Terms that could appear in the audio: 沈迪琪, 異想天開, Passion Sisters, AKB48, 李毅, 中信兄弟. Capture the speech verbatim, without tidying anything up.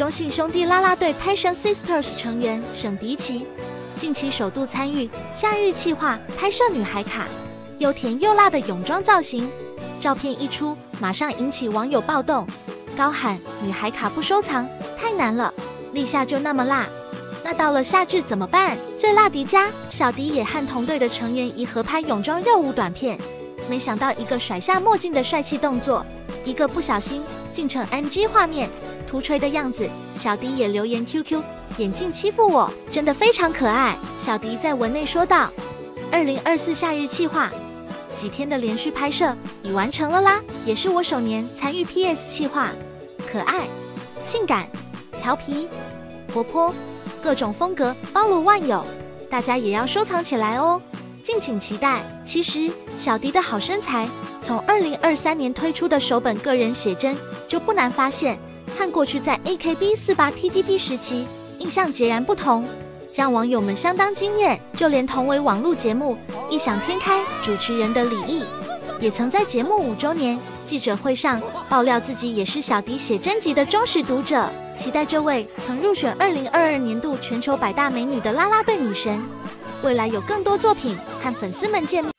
中信兄弟啦啦队 Passion Sisters 成员沈迪琪，近期首度参与夏日企划拍摄女孩卡，又甜又辣的泳装造型，照片一出，马上引起网友暴动，高喊女孩卡不收藏太难了，立夏就那么辣，那到了夏至怎么办？最辣迪迦小迪也和同队的成员一合拍泳装热舞短片，没想到一个甩下墨镜的帅气动作，一个不小心竟成 N G 画面。 涂锤的样子，小迪也留言 Q Q 眼镜欺负我，真的非常可爱。小迪在文内说道：“二零二四夏日企划几天的连续拍摄已完成了啦，也是我首年参与 P S 企划，可爱、性感、调皮、活泼，各种风格包罗万有，大家也要收藏起来哦，敬请期待。”其实小迪的好身材，从二零二三年推出的首本个人写真就不难发现。 和过去在 A K B 四八 T T P 时期印象截然不同，让网友们相当惊艳。就连同为网络节目《异想天开》主持人的李毅，也曾在节目五周年记者会上爆料自己也是小迪写真集的忠实读者，期待这位曾入选二零二二年度全球百大美女的啦啦队女神，未来有更多作品和粉丝们见面。